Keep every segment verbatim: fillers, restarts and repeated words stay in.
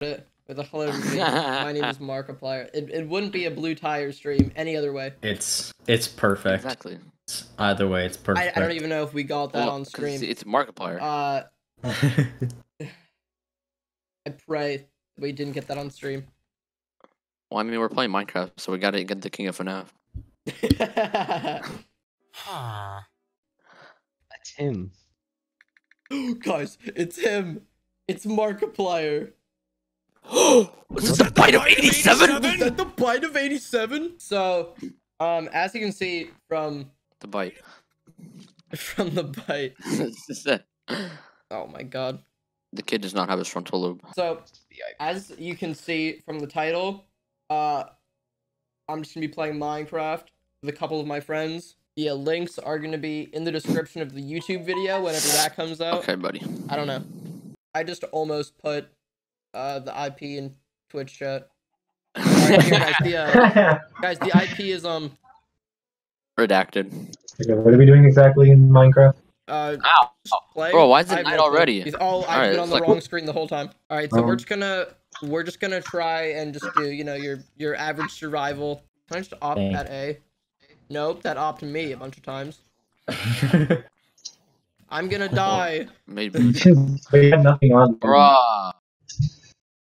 it with a hello to me. My name is Markiplier. It, it wouldn't be a Blue Tire stream any other way. It's it's perfect. Exactly. It's, either way, it's perfect. I, I don't even know if we got that well, on stream. It's Markiplier. Uh, I pray we didn't get that on stream. Well, I mean, we're playing Minecraft, so we gotta get the king of F NAF. Huh. That's him. Guys, it's him. It's Markiplier. Oh, is that the bite of eighty-seven? Is that the bite of eighty-seven? So, um, as you can see from the bite, from the bite. Oh my God. The kid does not have his frontal lobe. So, as you can see from the title, uh, I'm just gonna be playing Minecraft with a couple of my friends. Yeah, links are gonna be in the description of the YouTube video whenever that comes out. Okay, buddy. I don't know. I just almost put uh, the I P in Twitch chat. All right, here, guys, the, uh, guys, the I P is um redacted. Okay, what are we doing exactly in Minecraft? Uh, Ow. Play. Bro, why is it night already? He's all, all I've right, been on the like... wrong screen the whole time. All right, so um, we're just gonna we're just gonna try and just do you know your your average survival. Can I just opt dang. At A? Nope, that opted me a bunch of times. I'm gonna die. Maybe. We have nothing on. Bruh.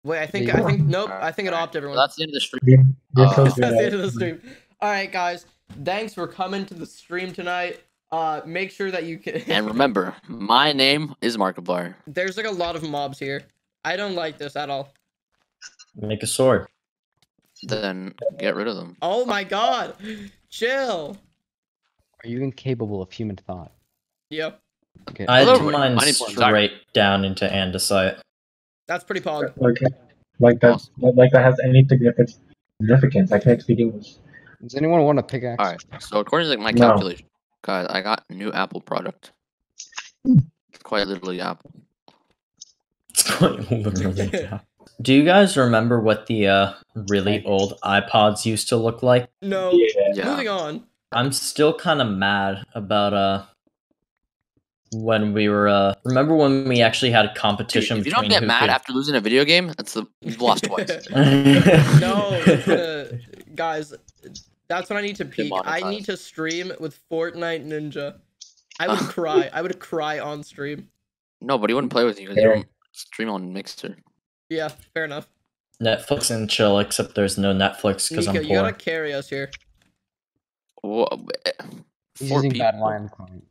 Wait, I think, I think, nope, I think it opted everyone. Well, that's the end of the stream. Uh, so that's the end of the stream. Alright, guys, thanks for coming to the stream tonight. Uh, make sure that you can. And remember, my name is Markiplier. There's like a lot of mobs here. I don't like this at all. Make a sword. Then get rid of them. Oh my God. Chill. Are you incapable of human thought? Yep. Okay. I did mine straight down into andesite. That's pretty pog. Okay. Like that. Awesome. Like that has any significance? Significance. I can't speak English. Does anyone want a pickaxe? All right. So according to my calculation, no. Guys, I got a new Apple product. Quite literally Apple. It's quite literally Apple. Do you guys remember what the uh, really old iPods used to look like? No. Yeah. Yeah. Moving on. I'm still kind of mad about uh when we were uh remember when we actually had a competition. Dude, if you don't get mad could... after losing a video game, that's the you've lost twice. No, that's gonna... guys, that's when I need to peak. I need to stream with Fortnite Ninja. I would cry. I would cry on stream. No, but he wouldn't play with you because you don't stream on Mixer. Yeah, fair enough. Netflix and chill, except there's no Netflix because I'm poor. You gotta carry us here. Whoa. He's using bad line client.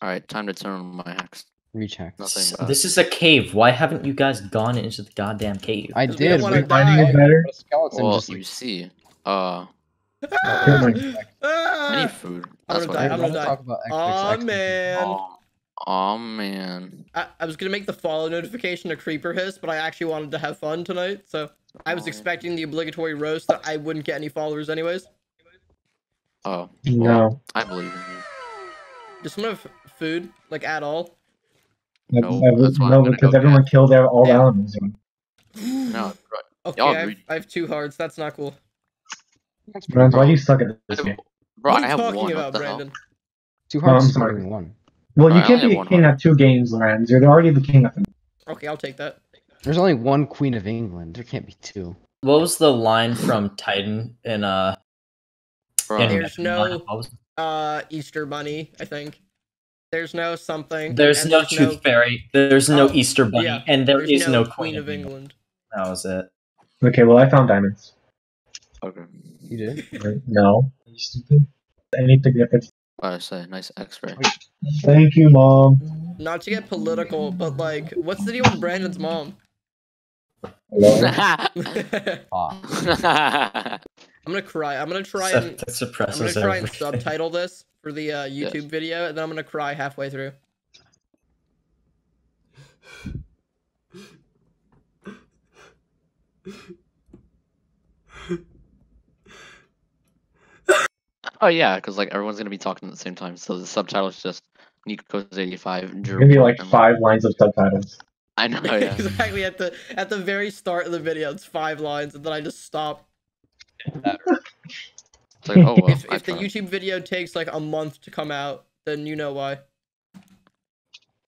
Alright, time to turn on my axe. Recheck. Nothing. Uh, this is a cave. Why haven't you guys gone into the goddamn cave? I did. We're finding it better. Well, just you like... see. Uh... I need food. That's I'm gonna what die. I'm gonna die. Aw, oh, man. Oh. Oh man. I, I was gonna make the follow notification a creeper hiss, but I actually wanted to have fun tonight, so I was oh. expecting the obligatory roast that I wouldn't get any followers anyways. Oh. No. Well, I believe in you. Does someone have food, like, at all? No, no, that's no because everyone at. Killed all the animals. No, right. Okay, I have, I have two hearts, that's not cool. Brandon, why do you suck at this game? Bro, what are you I have talking one, about, Brandon? Hell? Two hearts no, and one. Well, you right, can't be a king at two games, Lorenz. You're already the king of them. Okay, I'll take that. There's only one Queen of England. There can't be two. What was the line from Titan in, uh... In There's no, uh, Easter Bunny, I think. There's no something. There's no there's Tooth no... Fairy. There's no oh, Easter Bunny. Yeah. And there there's is no, no Queen of England. England. That was it. Okay, well, I found diamonds. Okay. You did? No. Are you stupid? Any significance? Oh, so nice X-ray. Thank you, mom. Not to get political, but like, what's the deal with Brandon's mom? I'm gonna cry. I'm gonna try and I'm gonna try and subtitle this for the uh, YouTube yes. video, and then I'm gonna cry halfway through. Oh yeah, because like everyone's gonna be talking at the same time, so the subtitle is just Nico's eighty-five. Drew maybe like five lines of subtitles. I know. Yeah. Exactly at the at the very start of the video, it's five lines, and then I just stop. It's like, oh, well, if if the YouTube video takes like a month to come out, then you know why.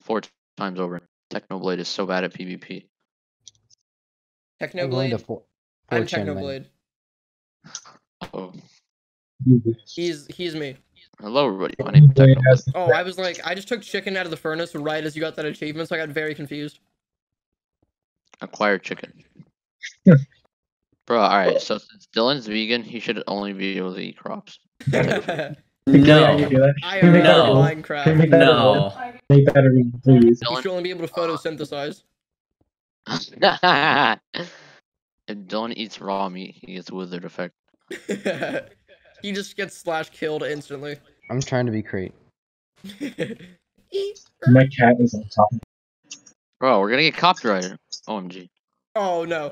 Four times over. Technoblade is so bad at PvP. Technoblade. Four, four I'm Technoblade. Oh. He's he's me. Hello, everybody. My name is Technoblade. Oh, I was like, I just took chicken out of the furnace right as you got that achievement, so I got very confused. Acquire chicken. Bro, alright, so since Dylan's vegan, he should only be able to eat crops. No. No. I already know Minecraft. No. Make that a real, please. You should only be able to photosynthesize. If Dylan eats raw meat, he gets withered effect. He just gets slash killed instantly. I'm trying to be great. My cat is on top. Bro, we're gonna get copyrighted. O M G. Oh no.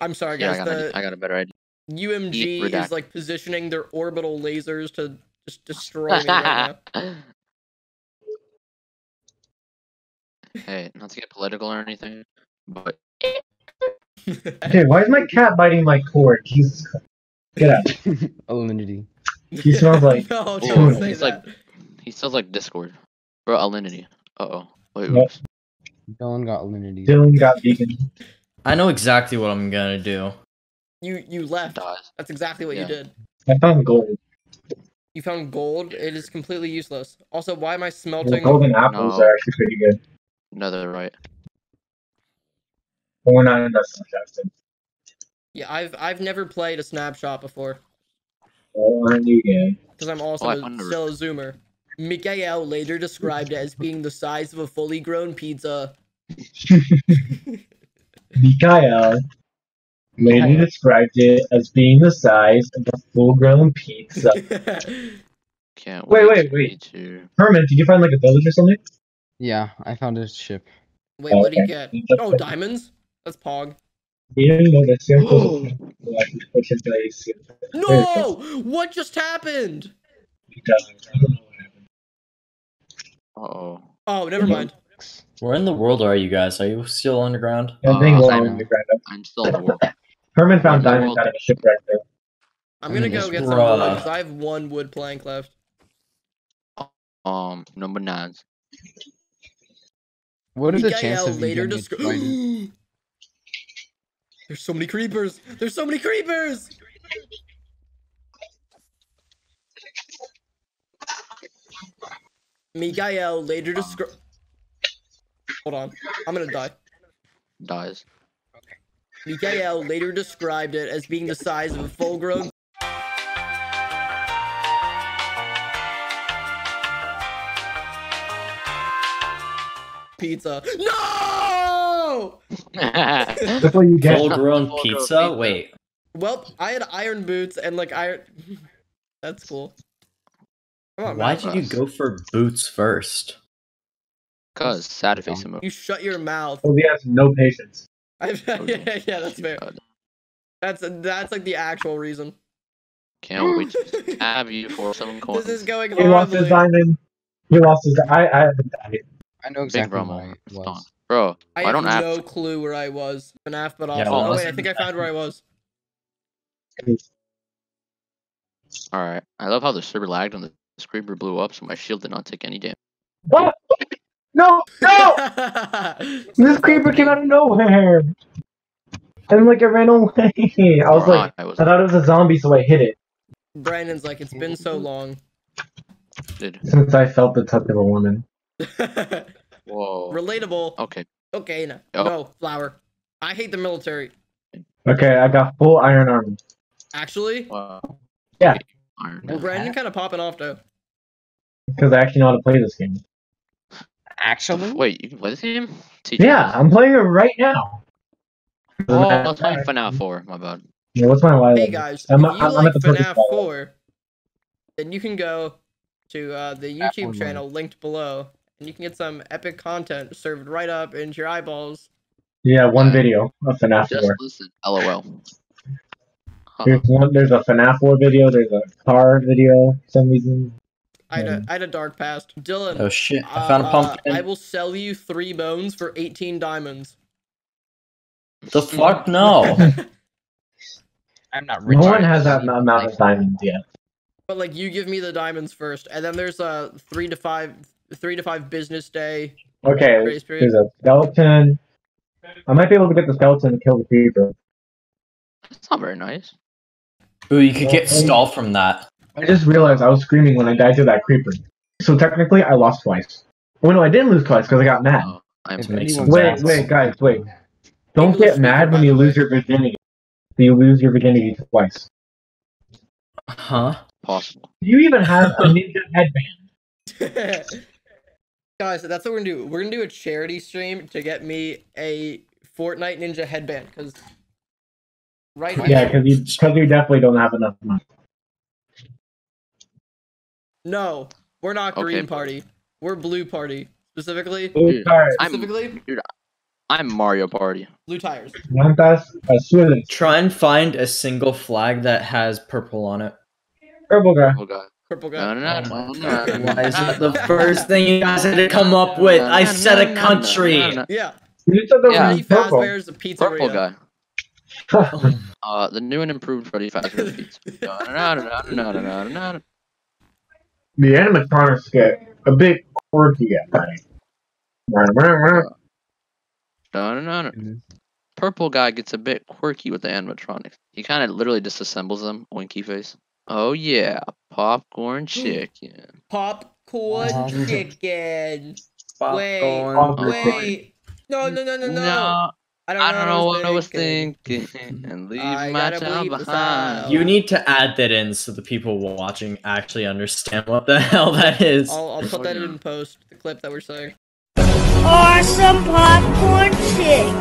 I'm sorry, guys. Yeah, I, got the, I got a better idea. U M G is like positioning their orbital lasers to just destroy me right now. Hey, not to get political or anything, but. Okay, why is my cat biting my cord? Jesus Christ. Get out. Alinity. He smells like. No, don't say that. Like, he smells like Discord. Bro, Alinity. Uh oh. Wait, nope. Dylan got Alinity. Dylan got vegan. I know exactly what I'm gonna do. You you left. That's exactly what yeah. you did. I found gold. You found gold? It is completely useless. Also, why am I smelting? The golden apples no. are actually pretty good. No, they're right. But we're not in that suggestion. Yeah, I've I've never played a snapshot before. Or a new game. Because I'm also oh, a still a zoomer. Mikael later described it as being the size of a fully grown pizza. Mikael later described it as being the size of a full-grown pizza. Can't wait, wait, wait. wait. Herman, did you find like a village or something? Yeah, I found a ship. Wait, oh, what did he get? Oh, that's diamonds? That's Pog. No! What just happened? Uh-oh. Oh, never mind. Where in the world are you guys? Are you still underground? Uh, I'm, underground. I'm still in the world. Herman found diamonds out of a shipwreck there. I'm gonna go get some wood because I have one wood plank left. Um, number nine. What are the chances later describe? There's so many creepers! There's so many creepers! Mikael later described. Hold on, I'm gonna die. Dies. Mikael later described it as being the size of a full-grown. Pizza. No! That's what you get. Full-grown full pizza? pizza? Wait. Well, I had iron boots and like iron. That's cool. On, Why did you go for boots first? Cause sad face emoji. You shut your mouth. Oh, he has no patience. I've, yeah, yeah, that's fair. That's that's like the actual reason. Can't wait to have you for some coins. This is going horribly. He lost his diamond. He lost his. I I haven't died. I know exactly where I was. Bro, I, I don't have no clue where I was. F NAF, but also. Yeah, well, oh wait, I think I found where I was. All right. I love how the server lagged and the creeper blew up, so my shield did not take any damage. What? No! No! This creeper came out of nowhere! And like, it ran away! I was We're like, I, was I thought it was a zombie, so I hit it. Brandon's like, it's been so long. Dude. Since I felt the touch of a woman. Whoa. Relatable. Okay. Okay, no. Oh. No, flower. I hate the military. Okay, I got full iron armor. Actually? Wow. Yeah. Well, Brandon kind of popping off, though. Because I actually know how to play this game. Actually? Wait, you can play this game? Teach yeah, us. I'm playing it right now. Oh, I was playing FNAF four, my bad. Yeah, what's my life? Hey guys, I'm, if you I'm, like I'm at the FNAF four, then you can go to uh, the YouTube channel one. linked below, and you can get some epic content served right up into your eyeballs. Yeah, one yeah. video of FNAF four. Just listen, LOL. Huh. There's, one, there's a FNAF four video, there's a car video for some reason. I had, a, I had a dark past. Dylan, oh shit, I found uh, a pumpkin. I will sell you three bones for eighteen diamonds. The fuck no. I'm not rich. No one has that amount of diamonds yet. But like you give me the diamonds first, and then there's a three to five three to five business day. Okay, there's a skeleton. I might be able to get the skeleton and kill the creeper. That's not very nice. Ooh, you could get stalled from that. I just realized I was screaming when I died to that creeper. So technically, I lost twice. Well, no, I didn't lose twice because I got mad. Oh, it makes sense. Wait, wait, guys, wait. Don't get mad when you lose your virginity. You lose your virginity twice. Huh? Possible. Do you even have a ninja headband? Guys, that's what we're gonna do. We're gonna do a charity stream to get me a Fortnite ninja headband, because right now. Yeah, because you, because you definitely don't have enough money. No, we're not green okay. party. We're blue party. Specifically, blue tires. Specifically, I'm, dude, I'm Mario Party. Blue tires. Try and find a single flag that has purple on it. Purple guy. Purple guy. Purple guy. No, no, no, no, no, no. Why is it the first thing you guys had to come up with? No, no, I said no, no, a country. No, no, no. Yeah. You said there yeah. was purple. Purple guy. uh, the new and improved Freddy Fazbear's Pizza. No, no, no, no, no, no, no, no. The animatronics get a bit quirky at night. No, no, no, no. Purple guy gets a bit quirky with the animatronics. He kind of literally disassembles them. Winky face. Oh yeah, popcorn chicken. Popcorn chicken. Popcorn. Popcorn. Wait, wait. No, no, no, no, no. no. I don't, I don't know, know what I was thinking, and leave I my child behind. You need to add that in so the people watching actually understand what the hell that is. I'll, I'll put that in post, the clip that we're saying. Awesome popcorn chicken.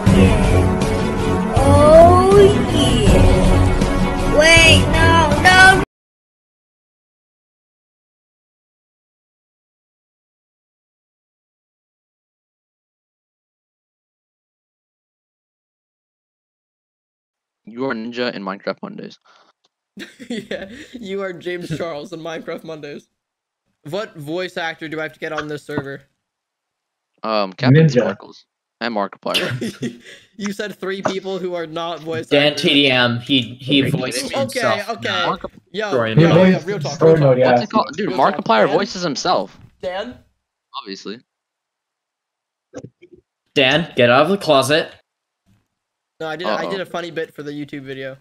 Oh yeah. Wait, no, no. You are Ninja in Minecraft Mondays. Yeah, you are James Charles in Minecraft Mondays. What voice actor do I have to get on this server? Um, Captain Sparkles and Markiplier. You said three people who are not voice Dan actors. Dan T D M, he he voiced himself. Okay, okay. Mark Yo, Yo yeah, real talk. Real talk. Yeah. What's it called? Dude, real Markiplier Dan? voices himself. Dan? Obviously. Dan, get out of the closet. No, I did. Uh-oh. I did a funny bit for the YouTube video.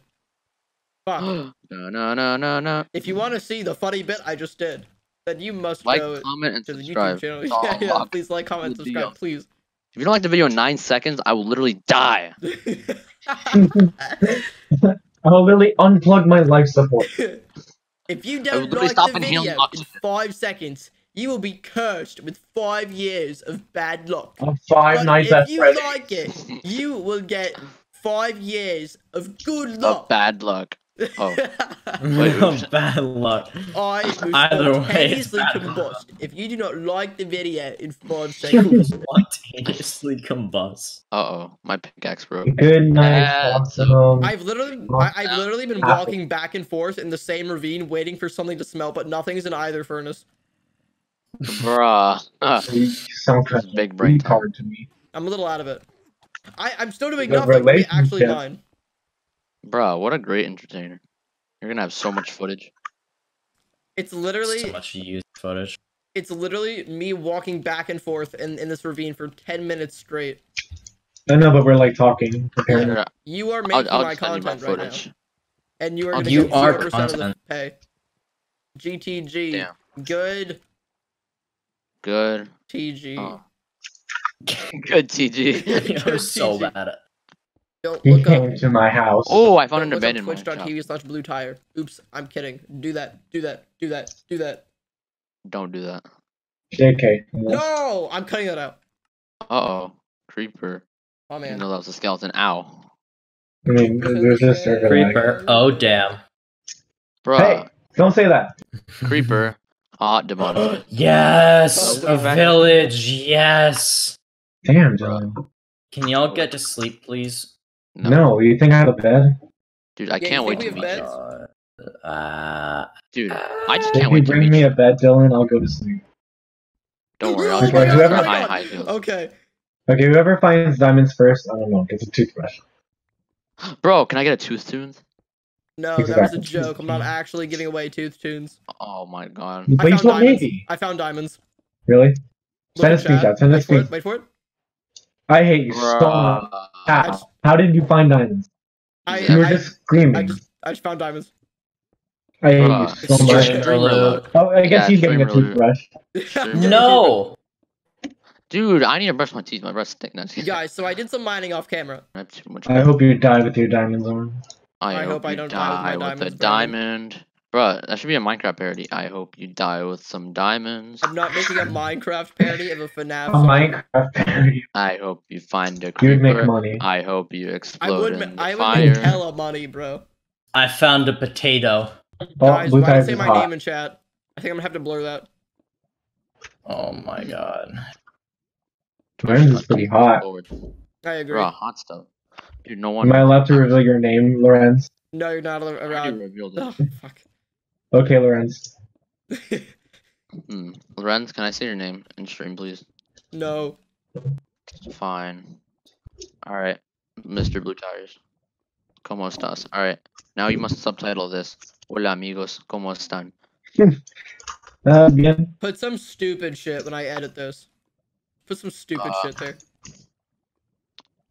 Fuck. No, no, no, no, no. If you want to see the funny bit I just did, then you must like, go comment, and to subscribe. the YouTube channel. Oh, yeah, yeah. Please like, comment, subscribe, video. please. If you don't like the video in nine seconds, I will literally die. I will literally unplug my life support. If you don't like stop the video in five seconds, you will be cursed with five years of bad luck. Oh, five nights if that's you ready. like it, you will get. Five years of good luck. Of bad luck. Oh, of bad luck. I was spontaneously combust. If you do not like the video in five seconds, spontaneously combust. Uh oh, my pickaxe broke. Good night. So I've literally, I, I've literally been walking back and forth in the same ravine, waiting for something to smell, but nothing's in either furnace. Bruh, uh, some kind of big brain card to me. I'm a little out of it. I, I'm still doing the nothing. We actually mine. Bro, what a great entertainer! You're gonna have so much footage. It's literally so much used footage. It's literally me walking back and forth in in this ravine for ten minutes straight. I know, but we're like talking. Yeah, you are making I'll, I'll my content my right footage. now, and you are gonna you get are content. Of the pay. G T G. Damn. Good. Good. T G. Oh. Good T G. You're so T G. Bad at it. Don't look he came up. to my house. Oh, I found Don't an abandoned one. Twitch dot T V slash blue tire. Oops, I'm kidding. Do that. Do that. Do that. Do that. Don't do that. J K. No, I'm cutting that out. Uh-oh. Creeper. Oh, man. No, that was a skeleton. Ow. I mean, there's this circle. Creeper. Oh, damn. Bro. Hey, don't say that. Creeper. Hot demonic. Yes! Oh, a village, yes! Damn, John. Can y'all get to sleep, please? No. no, you think I have a bed? Dude, I yeah, can't wait to meet beds? you. Uh, Dude, I just can't wait to meet you. If you bring me a bed, Dylan, I'll go to sleep. Don't worry, I'll okay, whoever, high, high okay. okay, whoever finds diamonds first, I don't know, gets a toothbrush. Bro, can I get a tooth tune? No, exactly. That was a joke. I'm not actually giving away tooth tunes. Oh my god. I found diamonds. I found diamonds. Really? Send us screenshots. Send us screenshots. Wait for it. I hate you Bruh. so much. How? Just, How did you find diamonds? I, you were I, just screaming. I just, I just found diamonds. I hate Bruh. you so it's much. Dreamer. Oh, I guess yeah, he's getting a toothbrush. No! Dude, I need to brush my teeth. My breath's thick. Guys, so I did some mining off camera. I, I hope you die with your diamonds on. I, I hope, hope I don't die with, my with a diamond. Bruh, that should be a Minecraft parody. I hope you die with some diamonds. I'm not making a Minecraft parody of a FNAF. A Minecraft parody. I hope you find a creeper. You would make money. I hope you explode I would in the I fire. would make hella money, bro. I found a potato. Oh, Guys, why did I say my hot. name in chat? I think I'm gonna have to blur that. Oh my god. Lorenz is pretty hot. I agree. Bruh, hot stuff. Dude, no one. Am I allowed to reveal your name, Lorenz? No, you're not allowed. I already revealed it. Oh, fuck. Okay, Lorenz. mm. Lorenz, can I say your name in stream, please? No. Fine. Alright. Mister Blue Tires. ¿Cómo estás? Alright. Now you must subtitle this. Hola, amigos. ¿Cómo están? uh, bien. Put some stupid shit when I edit this. Put some stupid uh, shit there.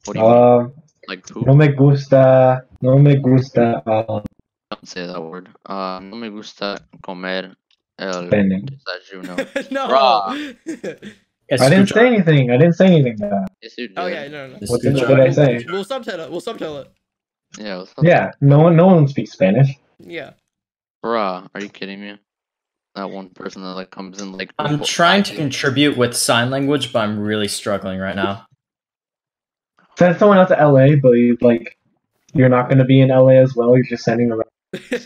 What do you uh, mean? Like poop? No me gusta... No me gusta... Uh, Don't say that word. Uh, no me gusta comer el desayuno. No! I didn't say anything! I didn't say anything that. Yes, you did. Oh yeah, no, no. What did I say? We'll subtitle it. We'll subtitle it. Yeah, we'll subtitle yeah, no one, no one speaks Spanish. Yeah. Bruh, are you kidding me? That one person that like comes in like... I'm trying to contribute with sign language, but I'm really struggling right now. Send someone out to L A, but you, like, you're not gonna be in L A as well. You're just sending them.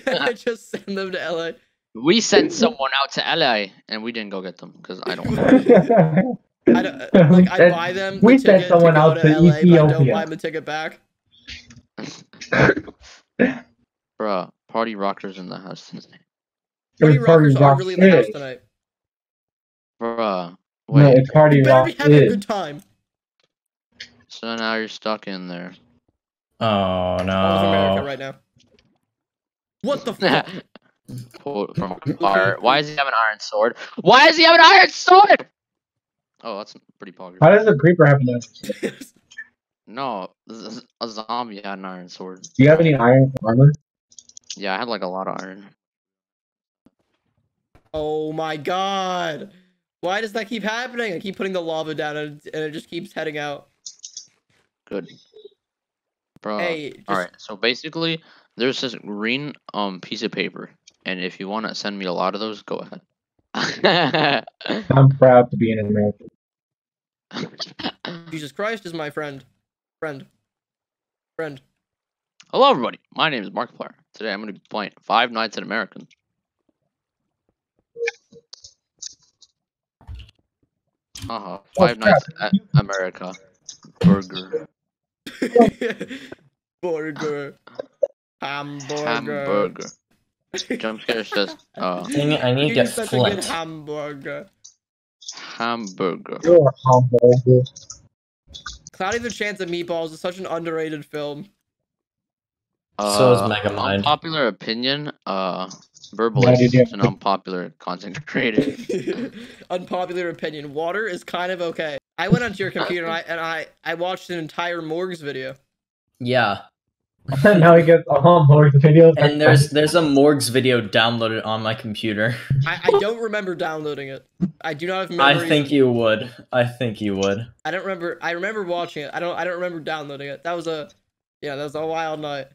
I just send them to L A. We sent someone out to L A and we didn't go get them because I don't. Know. I don't like. I buy them. The we sent someone to out to, to L A, Ethiopia. I don't buy them a ticket back. Bruh, party rockers in the house tonight. Party rockers party are really in the house tonight. Bruh, wait. No, it's party you rock. Better be having is. a good time. So now you're stuck in there. Oh no! I was in America right now. What the fuck? From fire. Why does he have an iron sword? Why does he have an iron sword? Oh, that's pretty poggers. How does a creeper have an iron sword? No, a zombie had an iron sword. Do you have any iron armor? Yeah, I had like a lot of iron. Oh my god! Why does that keep happening? I keep putting the lava down and it just keeps heading out. Good. Bro. Hey, just... All right. So basically, there's this green um piece of paper, and if you want to send me a lot of those, go ahead. I'm proud to be an American. Jesus Christ is my friend, friend, friend. Hello, everybody. My name is Markiplier. Today, I'm going to be playing Five Nights at American. Uh huh. Five oh, Nights at America. Burger. Burger. Hamburger. Hamburger. Jump scare says, uh, Dang it, I need to flip. Hamburger. Hamburger. You're a hamburger. Cloudy with a Chance of Meatballs is such an underrated film. Uh, so is Mega Mind. Unpopular opinion, uh, verbalist is an unpopular content creator. Unpopular opinion, water is kind of okay. I went onto your computer and I and I, I watched an entire Morgs video. Yeah. Now he gets all Morgs videos. And there's there's a Morgs video downloaded on my computer. I, I don't remember downloading it. I do not have memory. I think you would. I think you would. I don't remember. I remember watching it. I don't. I don't remember downloading it. That was a, yeah, that was a wild night.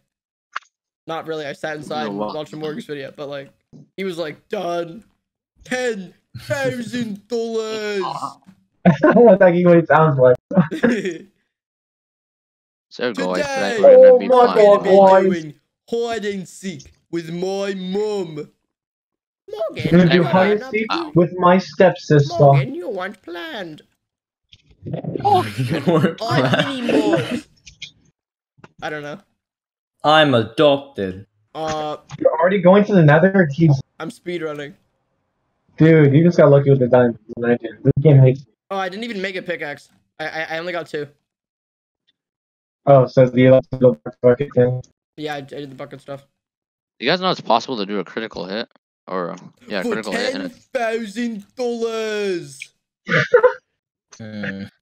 Not really. I sat inside and watched a Morgs video, but like, he was like done, ten thousand dollars. That's like what it sounds like. So guys, today, oh my god, I'm doing hide and seek with my mom. Morgan, I'm gonna do hide and seek with my stepsister. Morgan, you weren't planned. Morgan, weren't planned. I don't know. I'm adopted. Uh, You're already going to the nether? Jeez. I'm speedrunning. Dude, you just got lucky with the diamonds. This game hates you. Oh, I didn't even make a pickaxe. I I, I only got two. Oh, so the little bucket thing. Yeah, I, I did the bucket stuff. You guys know it's possible to do a critical hit, or yeah, For critical ten hit. ten thousand dollars.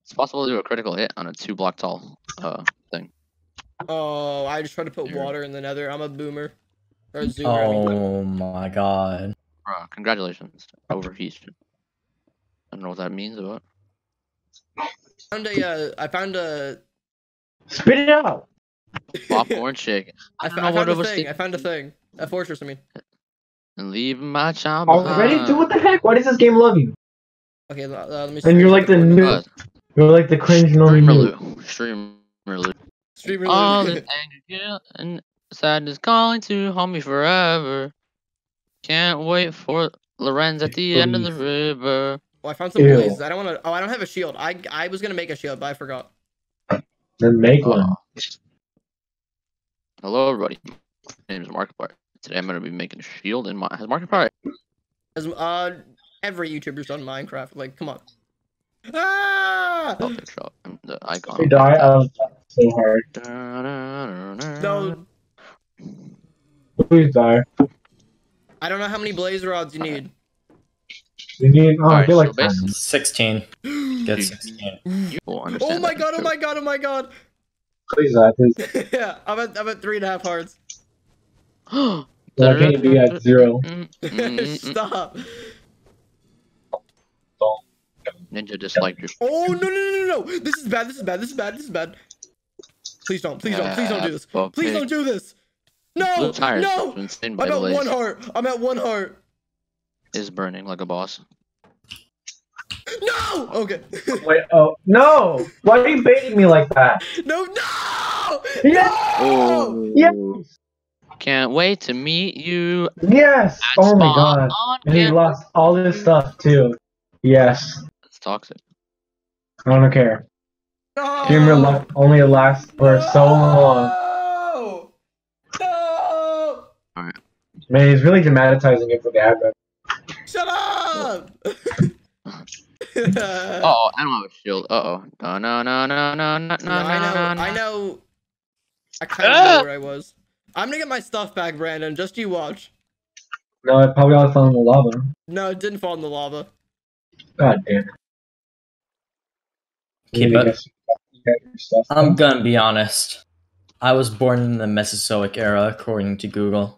It's possible to do a critical hit on a two block tall uh, thing. Oh, I just tried to put Here. water in the nether. I'm a boomer. Or a zoomer, oh I mean. my god. Uh, congratulations. Overheat. I don't know what that means, but... I found a, uh, I found a... Spit it out! Popcorn chicken. I, I, I, found a thing. I found a thing. A fortress, I mean. And leave my child Already? behind. Dude, what the heck? Why does this game love you? Okay, uh, let me see. And you're like the new... Uh, you're like the cringe normal. Streamer Lou. Streamer Lou. All this anger and sadness calling to haunt me forever. Can't wait for Lorenz at the Please. end of the river. Well, I found some blazes. I don't want to. Oh, I don't have a shield. I I was gonna make a shield, but I forgot. Then make uh, one. Hello, everybody. My name is Markiplier. Today I'm gonna be making a shield in my. Has Markiplier? As uh, every YouTuber's done Minecraft. Like, come on. Ah! Oh, I'm the icon. You die of so hard. No. Please die. I don't know how many blaze rods you need. You need, oh, All right, like so sixteen. Get sixteen. You will understand. Oh my god! Oh my god! Oh my god! Please die, please. Yeah, I'm at I'm at three and a half hearts. Why can't you be at zero? Stop. Ninja disliked your. Oh no no no no no! This is bad. This is bad. This is bad. This is bad. Please don't. Please don't. Please don't do this. Please don't do this. No! No! I'm at one heart. I'm at one heart. Is burning like a boss. No! Okay. Wait. Oh no! Why are you baiting me like that? No! No! Yes! Oh. Yes! Can't wait to meet you. Yes! That's oh my god! And he lost all this stuff too. Yes. That's toxic. I don't care. No! Humor only lasts for no! so long. Right. Man, he's really dramatizing it for the advent. Shut up! uh oh, I don't have a shield. Uh oh. No, no, no, no, no, no, no, no. I know. No, I know. I kind of know where I was. I'm gonna get my stuff back, Brandon. Just you watch. No, it probably all fell in the lava. No, it didn't fall in the lava. God damn it. Okay, but I'm gonna be honest. I was born in the Mesozoic era, according to Google.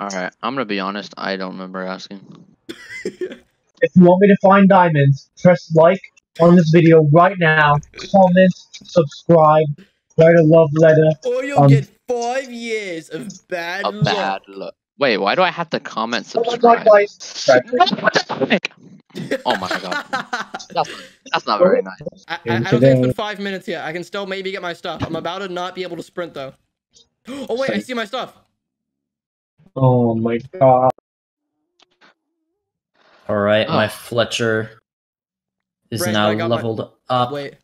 Alright, I'm gonna be honest, I don't remember asking. If you want me to find diamonds, press like on this video right now, comment, subscribe, write a love letter. Or you'll um, get five years of bad luck. Bad luck. Wait, why do I have to comment, subscribe? Oh my god, oh my god. That's, that's not very nice. I, I, I don't think it's been five minutes yet. I can still maybe get my stuff. I'm about to not be able to sprint though. Oh wait, I see my stuff. Oh my god. Alright, oh. my Fletcher is Brandon, now leveled my... up. Wait.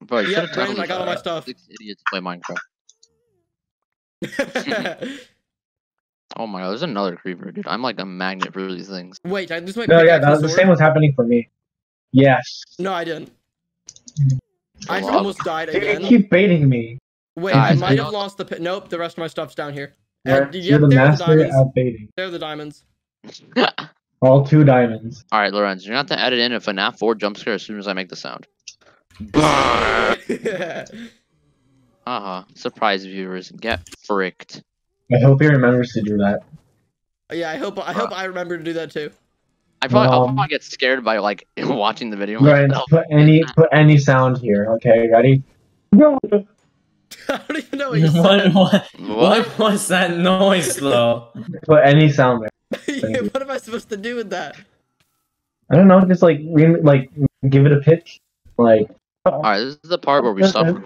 Bro, you yeah, Brandon, I got all my stuff. Six idiots play Minecraft. Oh my god, there's another creeper, dude. I'm like a magnet for these things. Wait, I just my No, yeah, that was the same was happening for me. Yes. No, I didn't. I almost died again. They keep baiting me. Wait, I might have lost the pit. Nope, the rest of my stuff's down here. Yep, they're the diamonds. They're the diamonds. All two diamonds. Alright, Lorenz, you're not to edit in a FNAF four jump scare as soon as I make the sound. Uh-huh. Surprise viewers. Get fricked. I hope he remembers to do that. Yeah, I hope I hope uh, I remember to do that too. I probably um, I'll probably get scared by like watching the video. Right, put any put any sound here. Okay, ready? No. I don't even know what you said. What, what, what was that noise though? Put any sound there. Yeah, what am I supposed to do with that? I don't know. Just like like give it a pitch. Like. Uh, All right, this is the part where we suffer.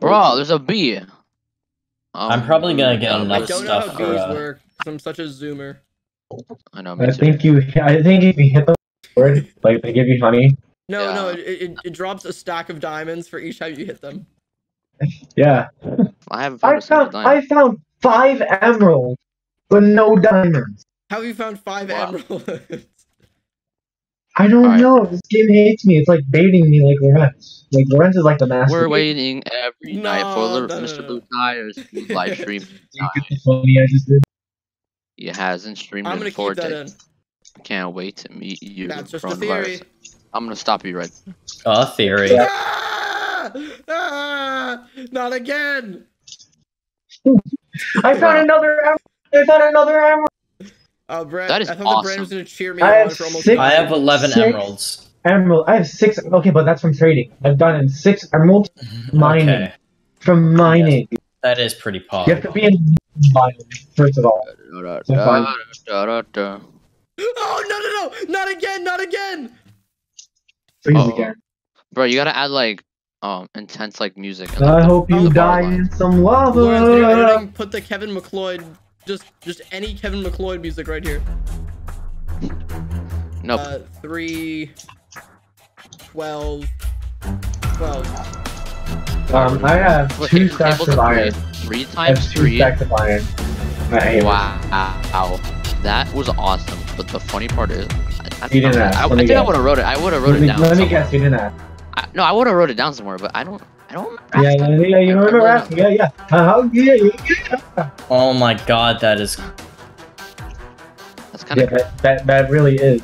Bro, there's a bee. Um, I'm probably gonna get enough stuff. I don't know how goos uh, work. I'm such a zoomer. I know. Me I too. think you. I think if you hit the board, like they give you honey. No, yeah. no, it, it it drops a stack of diamonds for each time you hit them. Yeah. I haven't. Found I found. I found five emeralds, but no diamonds. How have you found five wow. emeralds? I don't right. know. This game hates me. It's like baiting me, like Lorenz. Like Lorenz is like the master. We're waiting every no, night for no, Mister No. Blue Tire's live stream. You get the funny I just did. He hasn't streamed I'm in four days. Can't wait to meet you. That's just a theory. I'm gonna stop you right there. A theory. Ah! Ah! Not again! I found another emerald! I found another emerald! Oh, Brad, that is I thought awesome. Brad was gonna cheer me on for almost six, I have eleven six emeralds. Emerald. I have six. Okay, but that's from trading. I've gotten six emeralds mining. Okay. From mining. Yes. That is pretty possible. You have to be in mining, first of all. Da, da, da, da, da. Oh, no, no, no! Not again! Not again! Please oh. again. Bro, you gotta add, like, um, intense, like, music. And, like, I the, hope you die line. in some lava! Lorenz, put the Kevin MacLeod, just, just any Kevin MacLeod music right here. Nope. Uh, three, twelve, twelve. Um, I have Look, two stacks of iron. Three, three times three? I have two stacks of iron. Right. Wow. That was awesome, but the funny part is... I, you didn't ask. I, I think guess. I would have wrote it. I would have wrote me, it down. Let me somewhere. guess. You didn't ask. I, no, I would have wrote it down somewhere, but I don't. I don't. Yeah, yeah, yeah. You remember really asking? Yeah, yeah. Uh, yeah, yeah. Oh my God, that is. That's kind yeah, of. That, that that really is.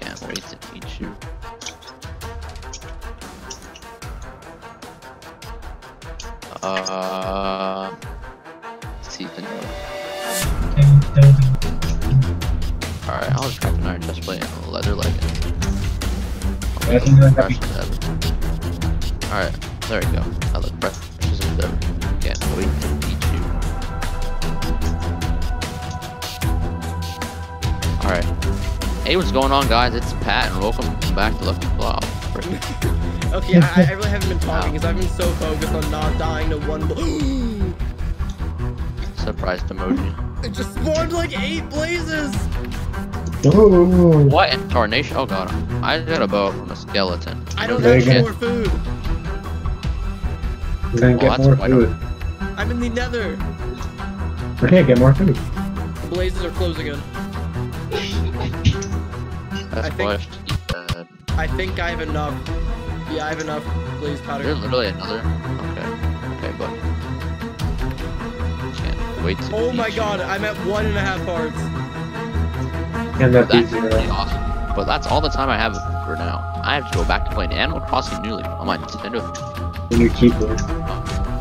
Can't wait to teach you. Uh. Let's see if anyone. Alright, I'll just grab an iron chest plate and a leather legging. Alright, there we go. I look precious as ever. Can't wait to meet you. Alright. Hey, what's going on, guys? It's Pat, and welcome back to Lucky Blob. Okay, I, I really haven't been talking because I've been so focused on not dying to one bl- Surprised emoji. It just spawned like eight blazes! Ooh. What in tarnation? Oh god, I got a bow from a skeleton. I don't have more food. We're gonna get more food. I'm in the nether. We can't get more food. The blazes are closing in. That's I think, I think I have enough. Yeah, I have enough blaze powder. There's literally another. Okay, okay, buddy. Can't wait to oh my god, you. I'm at one and a half hearts. And that that's really awesome. But that's all the time I have for now. I have to go back to playing Animal Crossing newly on my Nintendo. And your keyboard.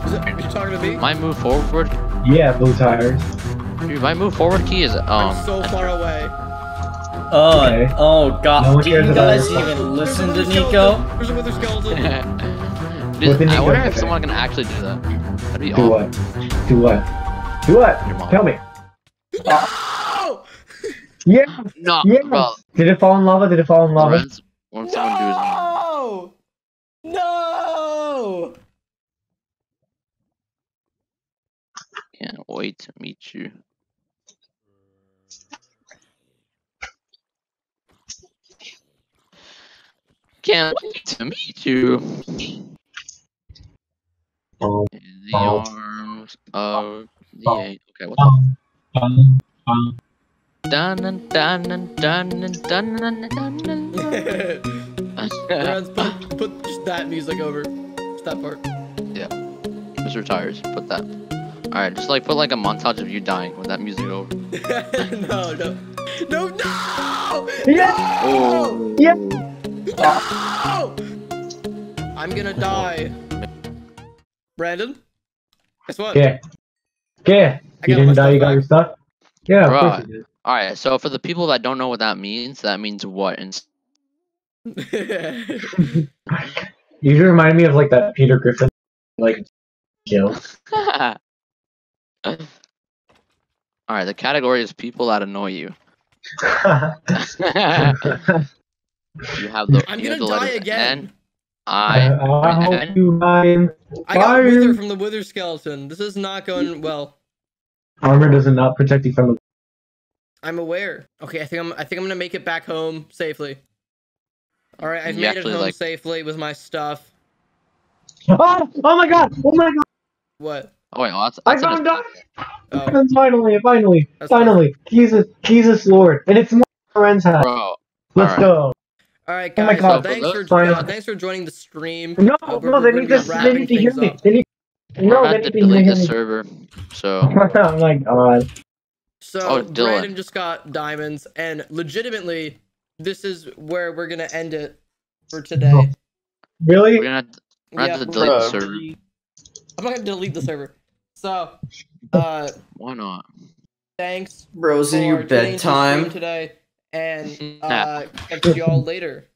Is it, are you talking to me? My move forward. Yeah, Blue Tire. Dude, my move forward key is um. I'm so far away. Oh, okay. oh God! No Do you guys even listen to Nico? There's another skeleton. Dude, I wonder if someone can actually do that. That'd be do awesome. What? Do what? Do what? Tell me. No! Yeah. No. Yeah. Well, did it fall in lava? Did it fall in lava? Lorenz, no! Someone do no. Can't wait to meet you. Can't wait to meet you. In the arms of the eight. Okay. What? Dun and dun and dun and dun and dun and dun. Put, put just that music over. Just that part. Yeah. Mister Tires, put that. Alright, just like put like a montage of you dying with that music over. no, no. No, no! Yeah! Oh. Yeah! No! I'm gonna die. Brandon? Guess what? Yeah. Yeah. You didn't die, you got your stuff? Yeah, of course you did. Alright, so for the people that don't know what that means, that means what? You remind me of, like, that Peter Griffin, like, kill. Alright, the category is people that annoy you. you have the, I'm you gonna have the die again! N, I, uh, I, N. Hope you mind. I got wither from the wither skeleton. This is not going well. Armor does not protect you from the I'm aware. Okay, I think I'm. I think I'm gonna make it back home safely. All right, I've you made it home like... safely with my stuff. Oh! Oh my God! Oh my God! What? Oh wait, well, that's, that's I found out. Oh. Finally! Finally! That's finally! Cool. Jesus! Jesus Lord! And it's more Lorenz house. Bro, let's all right. go. All right, guys. Oh my God. So thanks for uh, thanks for joining the stream. No, uh, no, they need to they need to hear me. They need. No, they need to delete the server. So. Oh my God. So oh, Brandon just got diamonds, and legitimately, this is where we're gonna end it for today. Really? We're gonna have to, yeah, to delete the server. I'm not gonna delete the server. So, uh, why not? Thanks, bros, in your bedtime today, and uh, catch y'all later.